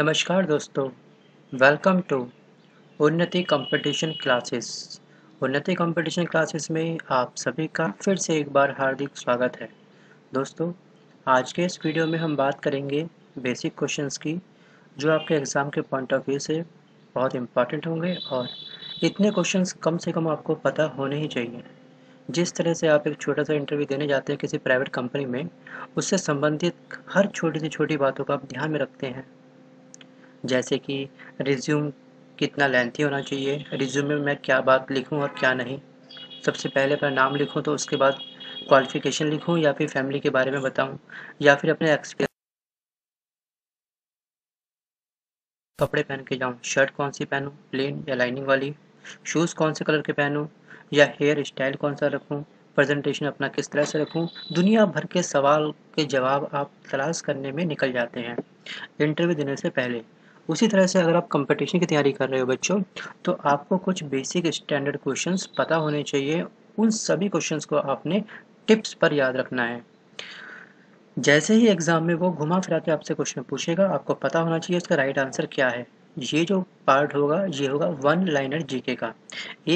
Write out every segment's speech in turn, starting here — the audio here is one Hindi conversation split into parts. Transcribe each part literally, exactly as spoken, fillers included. नमस्कार दोस्तों, welcome to Unnati competition classes. Unnati competition classes में आप सभी का फिर से एक बार हार्दिक स्वागत है। दोस्तों, आज के इस वीडियो में हम बात करेंगे बेसिक क्वेश्चंस की, जो आपके एग्ज़ाम के पॉइंट ऑफ व्यू से बहुत इम्पॉर्टेंट होंगे और इतने क्वेश्चंस कम से कम आपको पता होने ही चाहिए। जिस तरह से आप एक छोटा सा इंटरव्यू देने जाते हैं किसी प्राइवेट कंपनी में, उससे संबंधित हर छोटी से छोटी बातों को आप ध्यान में रखते हैं, जैसे कि रिज्यूम कितना लेंथी होना चाहिए, रिज्यूम में मैं क्या बात लिखूं और क्या नहीं, सबसे पहले अपना नाम लिखूं तो उसके बाद क्वालिफिकेशन लिखूं या फिर फैमिली के बारे में बताऊं या फिर अपने एक्सपीरियंस, कपड़े पहन के जाऊं, शर्ट कौन सी पहनूं, प्लेन या लाइनिंग वाली, शूज़ कौन से कलर के पहनूं या हेयर स्टाइल कौन सा रखूँ, प्रेजेंटेशन अपना किस तरह से रखूँ। दुनिया भर के सवाल के जवाब आप तलाश करने में निकल जाते हैं इंटरव्यू देने से पहले। उसी तरह से अगर आप कंपटीशन की तैयारी कर रहे हो बच्चों, तो आपको कुछ बेसिक स्टैंडर्ड क्वेश्चंस पता होने चाहिए। उन सभी क्वेश्चंस को आपने टिप्स पर याद रखना है। जैसे ही एग्ज़ाम में वो घुमा फिरा के आपसे क्वेश्चन पूछेगा, आपको पता होना चाहिए उसका राइट आंसर क्या है। ये जो पार्ट होगा ये होगा वन लाइनर जीके का।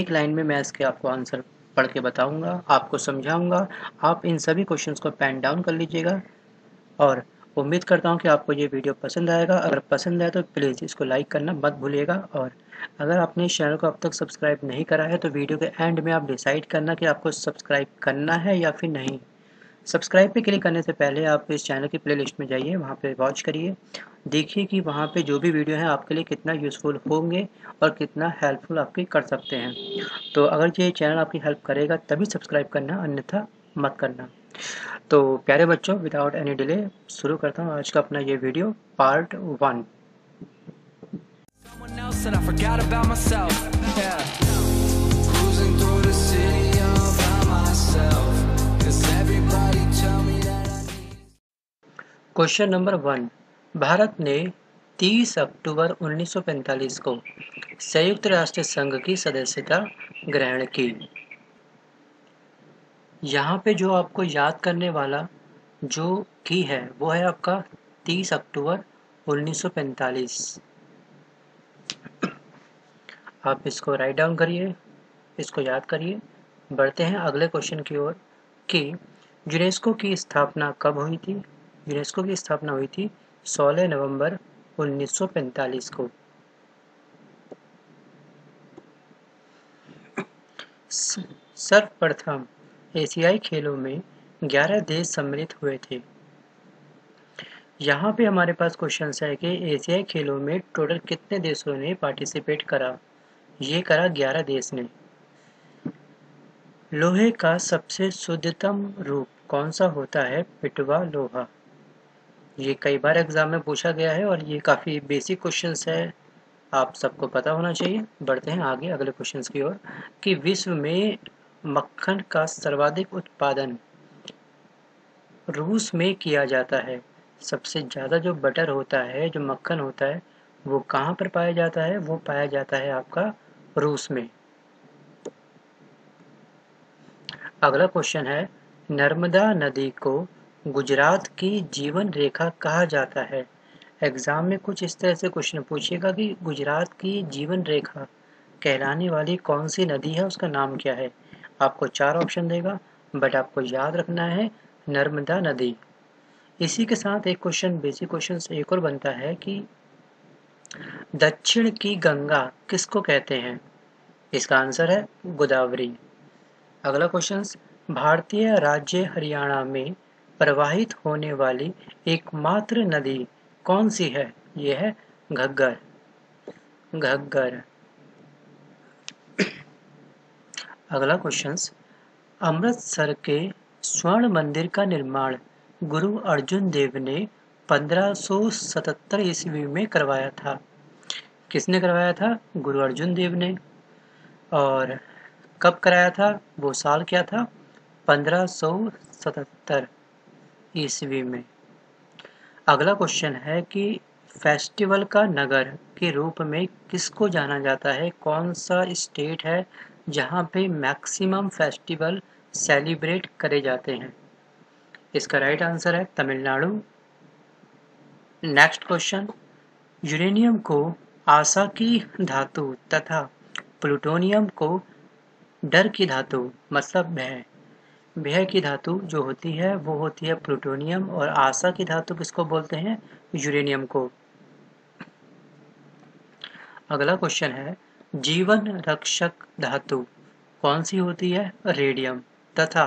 एक लाइन में मैं इसके आपको आंसर पढ़ के बताऊँगा, आपको समझाऊँगा। आप इन सभी क्वेश्चन को पेन डाउन कर लीजिएगा और उम्मीद करता हूं कि आपको ये वीडियो पसंद आएगा। अगर पसंद आए तो प्लीज़ इसको लाइक करना मत भूलिएगा, और अगर आपने चैनल को अब तक सब्सक्राइब नहीं करा है तो वीडियो के एंड में आप डिसाइड करना कि आपको सब्सक्राइब करना है या फिर नहीं। सब्सक्राइब पे क्लिक करने से पहले आप इस चैनल की प्लेलिस्ट में जाइए, वहाँ पे वॉच करिए, देखिए कि वहाँ पे जो भी वीडियो हैं आपके लिए कितना यूज़फुल होंगे और कितना हेल्पफुल आपकी कर सकते हैं। तो अगर ये चैनल आपकी हेल्प करेगा तभी सब्सक्राइब करना, अन्यथा मत करना। तो प्यारे बच्चों, विदाउट एनी डिले शुरू करता हूँ आज का अपना ये video part one. Question number one. Bharat ने तीस अक्टूबर उन्नीस सौ पैंतालीस को संयुक्त राष्ट्र संघ की सदस्यता ग्रहण की। यहाँ पे जो आपको याद करने वाला जो की है वो है आपका तीस अक्टूबर उन्नीस सौ पैंतालीस। आप इसको राइट डाउन करिए, इसको याद करिए। बढ़ते हैं अगले क्वेश्चन की ओर कि यूनेस्को की स्थापना कब हुई थी। यूनेस्को की स्थापना हुई थी सोलह नवंबर उन्नीस सौ पैंतालीस को। सर्वप्रथम एशियाई खेलों में ग्यारह देश सम्मिलित हुए थे। यहाँ पे हमारे पास क्वेश्चन है कि एशियाई खेलों में टोटल कितने देशों ने पार्टिसिपेट करा। ये करा ग्यारह देश ने। लोहे का सबसे शुद्धतम रूप कौन सा होता है? पिटवा लोहा। ये कई बार एग्जाम में पूछा गया है और ये काफ़ी बेसिक क्वेश्चन है, आप सबको पता होना चाहिए। बढ़ते हैं आगे अगले क्वेश्चन की ओर कि विश्व में मक्खन का सर्वाधिक उत्पादन रूस में किया जाता है। सबसे ज़्यादा जो बटर होता है, जो मक्खन होता है, वो कहाँ पर पाया जाता है? वो पाया जाता है आपका रूस में। अगला क्वेश्चन है नर्मदा नदी को गुजरात की जीवन रेखा कहा जाता है। एग्ज़ाम में कुछ इस तरह से क्वेश्चन पूछेगा कि गुजरात की जीवन रेखा कहलाने वाली कौन सी नदी है, उसका नाम क्या है। आपको चार ऑप्शन देगा, बट आपको याद रखना है नर्मदा नदी। इसी के साथ एक क्वेश्चन, बेसिक क्वेश्चन एक और बनता है कि दक्षिण की गंगा किसको कहते हैं। इसका आंसर है गोदावरी। अगला क्वेश्चन, भारतीय राज्य हरियाणा में प्रवाहित होने वाली एकमात्र नदी कौन सी है? यह है घग्गर। घग्गर। अगला क्वेश्चन, अमृतसर के स्वर्ण मंदिर का निर्माण गुरु अर्जुन देव ने पंद्रह सौ सतहत्तर ईस्वी में करवाया था। किसने करवाया था? गुरु अर्जुन देव ने। और कब कराया था? वो साल क्या था? पंद्रह सौ सतहत्तर ईस्वी में। अगला क्वेश्चन है कि फेस्टिवल का नगर के रूप में किसको जाना जाता है? कौन सा स्टेट है जहाँ पे मैक्सिमम फेस्टिवल सेलिब्रेट करे जाते हैं? इसका राइट आंसर है तमिलनाडु। नेक्स्ट क्वेश्चन, यूरेनियम को आशा की धातु तथा प्लूटोनियम को डर की धातु मतलब भय भय की धातु जो होती है वो होती है प्लूटोनियम, और आशा की धातु किसको बोलते हैं? यूरेनियम को। अगला क्वेश्चन है जीवन रक्षक धातु कौन सी होती है? रेडियम। तथा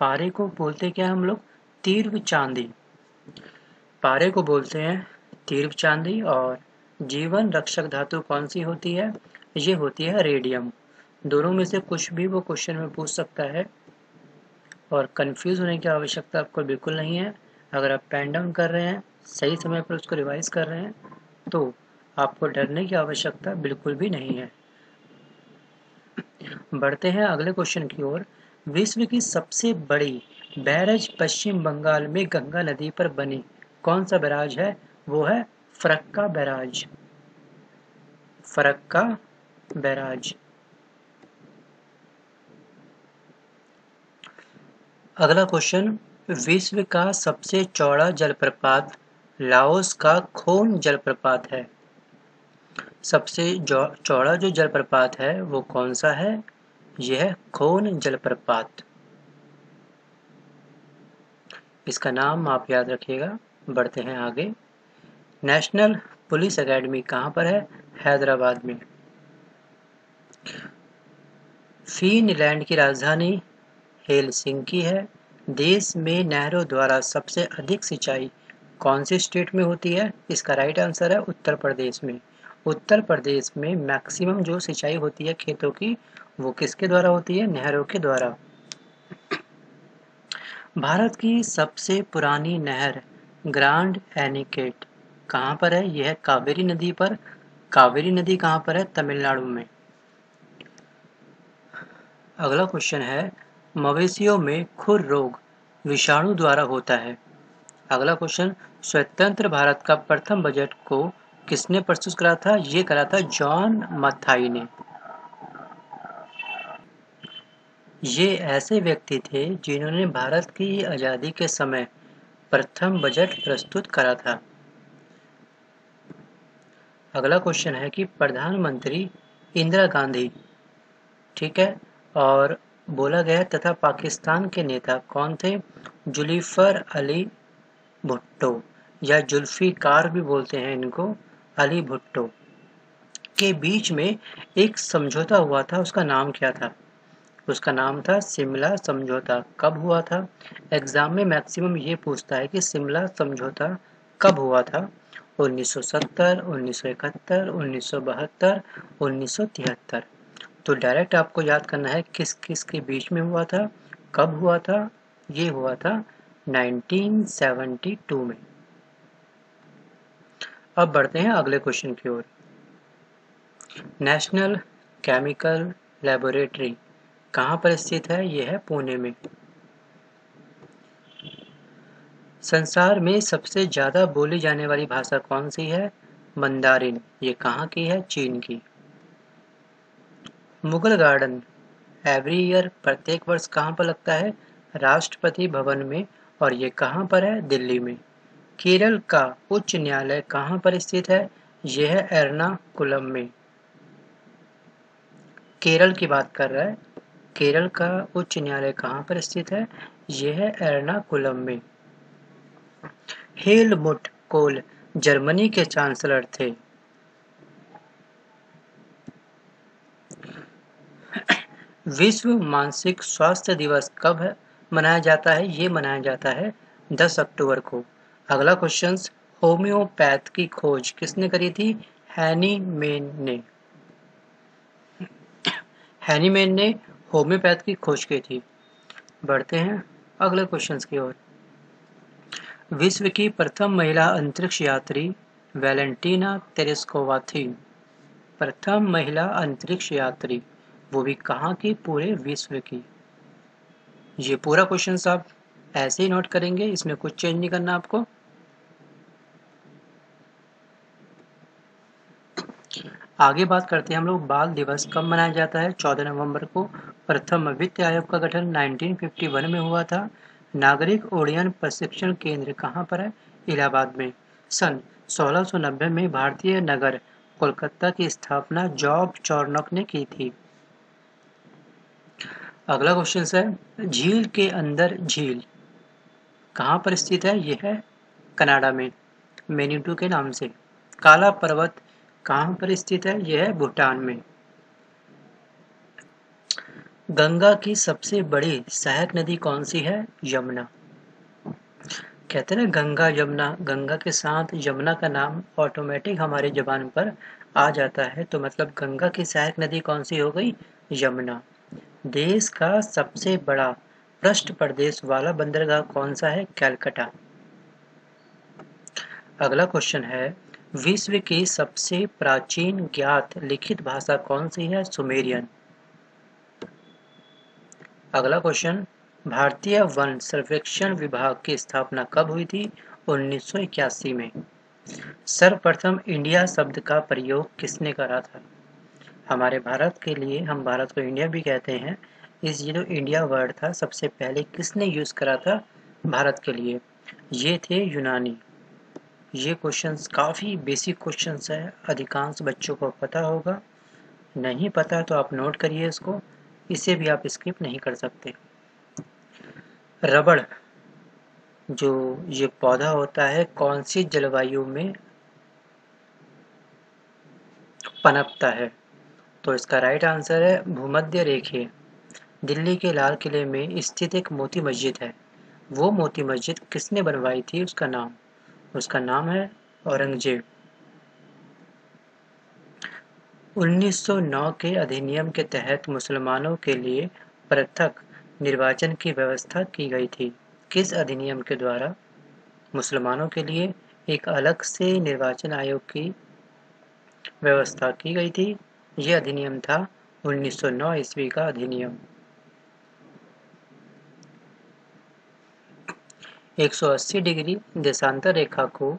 पारे को बोलते क्या है हम लोग? तीव्र चांदी। पारे को बोलते हैं तीव्र चांदी, और जीवन रक्षक धातु कौन सी होती है? ये होती है रेडियम। दोनों में से कुछ भी वो क्वेश्चन में पूछ सकता है और कंफ्यूज होने की आवश्यकता आपको बिल्कुल नहीं है। अगर आप पेन डाउन कर रहे हैं, सही समय पर उसको रिवाइज कर रहे हैं, तो आपको डरने की आवश्यकता बिल्कुल भी नहीं है। बढ़ते हैं अगले क्वेश्चन की ओर। विश्व की सबसे बड़ी बैराज पश्चिम बंगाल में गंगा नदी पर बनी कौन सा बैराज है? वो है फरक्का बैराज। फरक्का बैराज। अगला क्वेश्चन, विश्व का सबसे चौड़ा जलप्रपात लाओस का खोन जलप्रपात है। सबसे चौड़ा जो जलप्रपात है वो कौन सा है? यह है खोन जलप्रपात। इसका नाम आप याद रखिएगा। बढ़ते हैं आगे। नेशनल पुलिस एकेडमी कहाँ पर है? हैदराबाद में। फिनलैंड की राजधानी हेलसिंकी है। देश में नहरों द्वारा सबसे अधिक सिंचाई कौन से स्टेट में होती है? इसका राइट आंसर है उत्तर प्रदेश में। उत्तर प्रदेश में मैक्सिमम जो सिंचाई होती है खेतों की, वो किसके द्वारा होती है? नहरों के द्वारा। भारत की सबसे पुरानी नहर ग्रांड एनिकेट कहाँ पर है? यह है कावेरी नदी पर। कावेरी नदी कहाँ पर है? तमिलनाडु में। अगला क्वेश्चन है मवेशियों में खुर रोग विषाणु द्वारा होता है। अगला क्वेश्चन, स्वतंत्र भारत का प्रथम बजट को किसने प्रस्तुत करा था? ये करा था जॉन मथाई ने। ये ऐसे व्यक्ति थे जिन्होंने भारत की आजादी के समय प्रथम बजट प्रस्तुत करा था। अगला क्वेश्चन है कि प्रधानमंत्री इंदिरा गांधी, ठीक है, और बोला गया तथा पाकिस्तान के नेता कौन थे? जुल्फिकार अली भुट्टो या जुल्फिकार भी बोलते हैं इनको, अली भुट्टो के बीच में एक समझौता हुआ था। उसका नाम क्या था? उसका नाम था शिमला समझौता। कब हुआ था? एग्जाम में मैक्सिमम ये पूछता है कि शिमला समझौता कब हुआ था? उन्नीस सौ सत्तर, उन्नीस सौ इकहत्तर, उन्नीस सौ बहत्तर, उन्नीस सौ तिहत्तर। तो डायरेक्ट आपको याद करना है किस किस के बीच में हुआ था, कब हुआ था। ये हुआ था उन्नीस सौ बहत्तर में। अब बढ़ते हैं अगले क्वेश्चन की ओर। नेशनल केमिकल लैबोरेटरी कहाँ पर स्थित है? यह है पुणे में। संसार में सबसे ज़्यादा बोली जाने वाली भाषा कौन सी है? मंदारिन। ये कहाँ की है? चीन की। मुगल गार्डन एवरी ईयर प्रत्येक वर्ष कहाँ पर लगता है? राष्ट्रपति भवन में, और ये कहाँ पर है? दिल्ली में। केरल का उच्च न्यायालय कहाँ पर स्थित है? यह है एरना कुलम में। केरल की बात कर रहा है। केरल का उच्च न्यायालय कहाँ पर स्थित है? यह है एरना कुलम में। हेलमुट कोल जर्मनी के चांसलर थे। विश्व मानसिक स्वास्थ्य दिवस कब है? मनाया जाता है? ये मनाया जाता है दस अक्टूबर को। अगला क्वेश्चन, होम्योपैथ की खोज किसने करी थी? हैनीमैन ने। हैनीमैन ने होम्योपैथ की खोज की थी। बढ़ते हैं अगले क्वेश्चन की ओर। विश्व की प्रथम महिला अंतरिक्ष यात्री वैलेंटीना तेरेस्कोवा थी। प्रथम महिला अंतरिक्ष यात्री, वो भी कहाँ की? पूरे विश्व की। ये पूरा क्वेश्चन आप ऐसे ही नोट करेंगे, इसमें कुछ चेंज नहीं करना आपको। आगे बात करते हैं हम लोग बाल दिवस कब मनाया जाता है? चौदह नवंबर को। प्रथम वित्त आयोग का गठन उन्नीस सौ इक्यावन में हुआ था। नागरिक उड्डयन प्रशिक्षण केंद्र कहाँ पर है? इलाहाबाद में। सन सोलह सौ नब्बे में भारतीय नगर कोलकाता की स्थापना जॉब चॉर्नॉक ने की थी। अगला क्वेश्चन है, झील के अंदर झील कहाँ पर स्थित है? यह है कनाडा में मेनिटू के नाम से। काला पर्वत कहाँ पर स्थित है? यह है भूटान में। गंगा की सबसे बड़ी सहायक नदी कौन सी है? यमुना। कहते हैं गंगा यमुना, गंगा के साथ यमुना का नाम ऑटोमेटिक हमारी जुबान पर आ जाता है, तो मतलब गंगा की सहायक नदी कौन सी हो गई? यमुना। देश का सबसे बड़ा पृष्ठ प्रदेश वाला बंदरगाह कौन सा है? कैलकाटा। अगला क्वेश्चन है, विश्व की सबसे प्राचीन ज्ञात लिखित भाषा कौन सी है? सुमेरियन। अगला क्वेश्चन, भारतीय वन सर्वेक्षण विभाग की स्थापना कब हुई थी? उन्नीस सौ इक्यासी में। सर्वप्रथम इंडिया शब्द का प्रयोग किसने करा था? हमारे भारत के लिए, हम भारत को इंडिया भी कहते हैं, इस ये जो इंडिया वर्ड था सबसे पहले किसने यूज करा था भारत के लिए? ये थे यूनानी। ये क्वेश्चंस काफ़ी बेसिक क्वेश्चंस है, अधिकांश बच्चों को पता होगा, नहीं पता तो आप नोट करिए इसको, इसे भी आप स्किप नहीं कर सकते। रबड़ जो ये पौधा होता है कौन सी जलवायु में पनपता है? तो इसका राइट आंसर है भूमध्य रेखीय। दिल्ली के लाल किले में स्थित एक मोती मस्जिद है, वो मोती मस्जिद किसने बनवाई थी? उसका नाम उसका नाम है औरंगजेब। उन्नीस सौ नौ के अधिनियम के तहत मुसलमानों के लिए पृथक निर्वाचन की व्यवस्था की गई थी। किस अधिनियम के द्वारा मुसलमानों के लिए एक अलग से निर्वाचन आयोग की व्यवस्था की गई थी? यह अधिनियम था उन्नीस सौ नौ ईस्वी का अधिनियम। एक सौ अस्सी डिग्री देशांतर रेखा को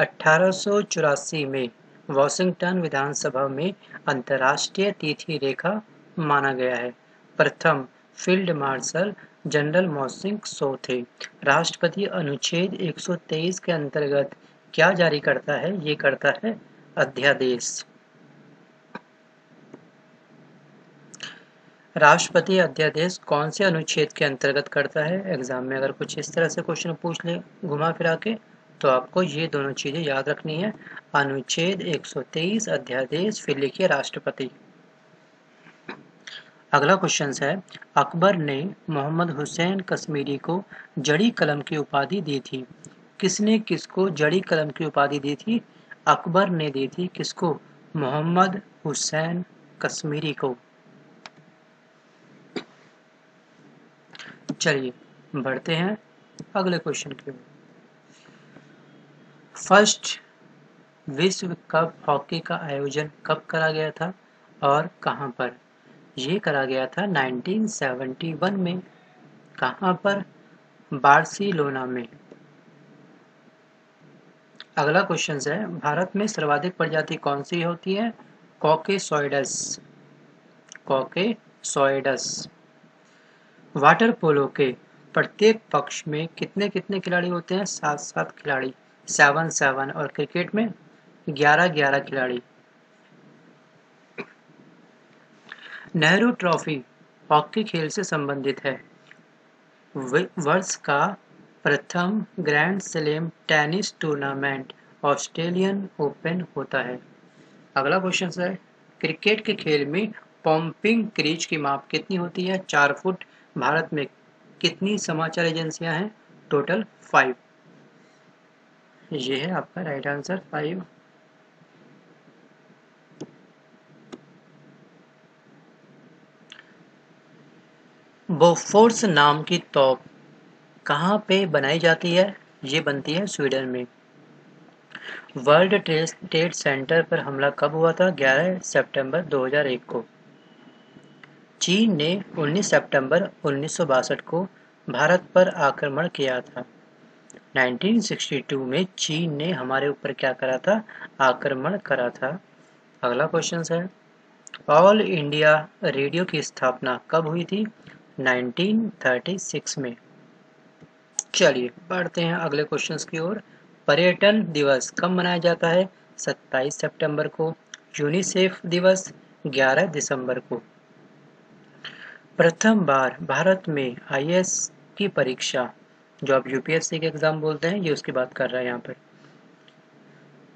अठारह सौ चौरासी में वॉशिंगटन विधानसभा में अंतर्राष्ट्रीय तिथि रेखा माना गया है। प्रथम फील्ड मार्शल जनरल मोहसिन सो थे। राष्ट्रपति अनुच्छेद एक सौ तेईस के अंतर्गत क्या जारी करता है? ये करता है अध्यादेश। राष्ट्रपति अध्यादेश कौन से अनुच्छेद के अंतर्गत करता है? एग्जाम में अगर कुछ इस तरह से क्वेश्चन पूछ ले घुमा फिरा के, तो आपको ये दोनों चीजें याद रखनी है, अनुच्छेद एक सौ तेईस, अध्यादेश, फिर लिखिए राष्ट्रपति। अगला क्वेश्चन है, अकबर ने मोहम्मद हुसैन कश्मीरी को जड़ी कलम की उपाधि दी थी। किसने किसको जड़ी कलम की उपाधि दी थी? अकबर ने दी थी। किसको? मोहम्मद हुसैन कश्मीरी को। चलिए बढ़ते हैं अगले क्वेश्चन की ओर। फर्स्ट विश्व कप हॉकी का आयोजन कब करा गया था और कहां पर? ये करा गया था उन्नीस सौ इकहत्तर में। कहाँ पर? बार्सिलोना में। अगला क्वेश्चन है, भारत में सर्वाधिक प्रजाति कौन सी होती है? कॉकेसॉइडस। कॉकेसॉइडस। वाटर पोलो के प्रत्येक पक्ष में कितने कितने खिलाड़ी होते हैं? सात सात खिलाड़ी, सेवन सेवन, और क्रिकेट में ग्यारह ग्यारह खिलाड़ी। नेहरू ट्रॉफी हॉकी खेल से संबंधित है। वर्ष का प्रथम grand slam tennis tournament Australian open होता है। अगला क्वेश्चन है, क्रिकेट के खेल में पम्पिंग क्रीज की माप कितनी होती है? चार फुट। भारत में कितनी समाचार एजेंसियां हैं? Total five. ये है आपका राइट आंसर, फाइव। बोफोर्स नाम की तोप कहाँ पे बनाई जाती है? ये बनती है स्वीडन में। वर्ल्ड ट्रेड सेंटर पर हमला कब हुआ था? ग्यारह सितंबर दो हज़ार एक को। चीन ने उन्नीस सितंबर उन्नीस सौ बासठ को भारत पर आक्रमण किया था। उन्नीस सौ बासठ में चीन ने हमारे ऊपर क्या करा था? आक्रमण करा था। अगला क्वेश्चन है, ऑल इंडिया रेडियो की स्थापना कब हुई थी? उन्नीस सौ छत्तीस में। चलिए बढ़ते हैं अगले क्वेश्चंस की ओर। पर्यटन दिवस कब मनाया जाता है? सत्ताईस सितंबर को। यूनिसेफ दिवस ग्यारह दिसंबर को। प्रथम बार भारत में आई ए एस की परीक्षा, जो आप यू पी एस सी के एग्जाम बोलते हैं, ये उसकी बात कर रहा है यहाँ पर।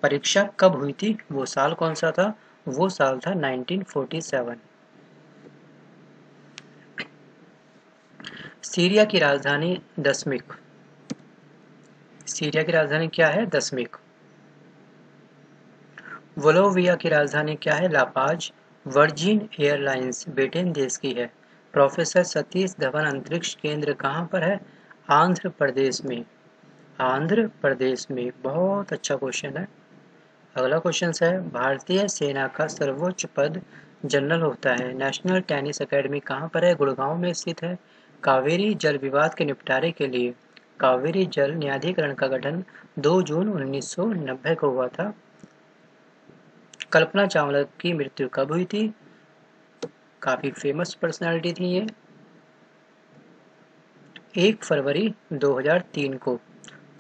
परीक्षा कब हुई थी, वो साल कौन सा था? वो साल था नाइनटीन फोर्टी सेवन। सीरिया की राजधानी दमिश्क। सीरिया की राजधानी क्या है? दमिश्क। वोलोविया की राजधानी क्या है? लापाज। वर्जिन एयरलाइंस ब्रिटेन देश की है। प्रोफेसर सतीश धवन अंतरिक्ष केंद्र कहाँ पर है? आंध्र प्रदेश में। आंध्र प्रदेश में। बहुत अच्छा क्वेश्चन है। अगला क्वेश्चन है, भारतीय सेना का सर्वोच्च पद जनरल होता है। नेशनल टेनिस एकेडमी कहाँ पर है? गुड़गांव में स्थित है। कावेरी जल विवाद के निपटारे के लिए कावेरी जल न्यायाधिकरण का गठन दो जून उन्नीस सौ नब्बे को हुआ था। कल्पना चावला की मृत्यु कब हुई थी? काफी फेमस पर्सनालिटी थी ये। एक फरवरी दो हज़ार तीन को।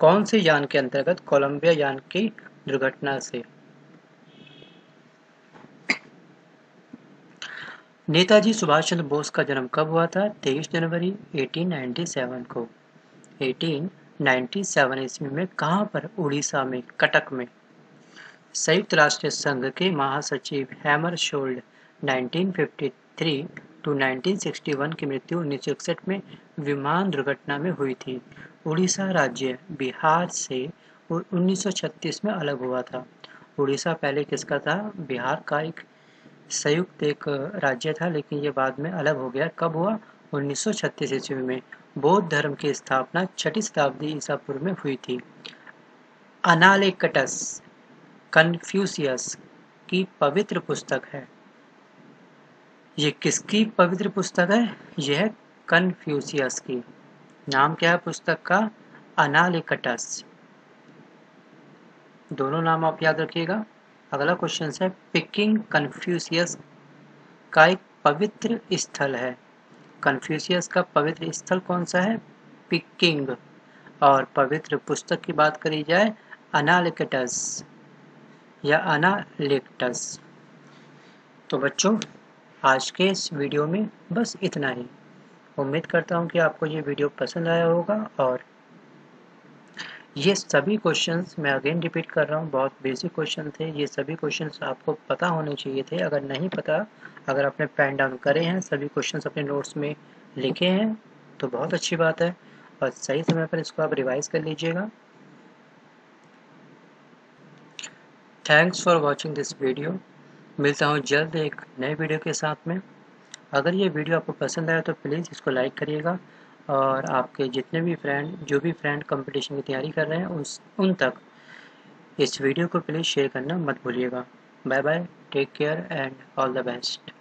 कौन से यान के अंतर्गत कोलंबिया यान की दुर्घटना से? नेताजी सुभाष चंद्र बोस का जन्म कब हुआ था? तेईस जनवरी अठारह सौ सत्तानवे को। अठारह सौ सत्तानवे ईस्वी में कहाँ पर? उड़ीसा में, कटक में। संयुक्त राष्ट्र संघ के महासचिव Hammarskjold nineteen fifty three to nineteen sixty one की मृत्यु उन्नीस सौ इकसठ में विमान दुर्घटना में हुई थी। उड़ीसा राज्य बिहार से उन्नीस सौ छत्तीस में अलग हुआ था। उड़ीसा पहले किसका था? बिहार का एक संयुक्त एक राज्य था, लेकिन ये बाद में अलग हो गया। कब हुआ? उन्नीस सौ छत्तीस ईस्वी में। बौद्ध धर्म की स्थापना छठी शताब्दी ईसा पूर्व में हुई थी। अनालेक्ट्स कन्फ्यूसियस की पवित्र पुस्तक है। ये किसकी पवित्र पुस्तक है? यह है कन्फ्यूसियस की। नाम क्या है पुस्तक का? अनालेक्ट्स। दोनों नाम आप याद रखिएगा। अगला क्वेश्चन है, पिकिंग कन्फ्यूसियस का एक पवित्र स्थल है। कन्फ्यूसियस का पवित्र स्थल कौन सा है? पिकिंग। और पवित्र पुस्तक की बात करी जाए, अनालेक्ट्स या अनालेक्ट्स। तो बच्चों, आज के इस वीडियो में बस इतना ही। उम्मीद करता हूँ कि आपको ये वीडियो पसंद आया होगा। और ये सभी क्वेश्चंस मैं अगेन रिपीट कर रहा हूँ, बहुत बेसिक क्वेश्चन थे। ये सभी क्वेश्चंस आपको पता होने चाहिए थे। अगर नहीं पता, अगर आपने पेन डाउन करे हैं, सभी क्वेश्चंस अपने नोट्स में लिखे हैं, तो बहुत अच्छी बात है। और सही समय पर इसको आप रिवाइज कर लीजिएगा। Thanks for watching this video. मिलता हूँ जल्द एक नए वीडियो के साथ में। अगर ये वीडियो आपको पसंद आया तो प्लीज़ इसको लाइक करिएगा, और आपके जितने भी फ्रेंड, जो भी फ्रेंड कंपटीशन की तैयारी कर रहे हैं, उस उन तक इस वीडियो को प्लीज़ शेयर करना मत भूलिएगा। Bye bye, take care and all the best.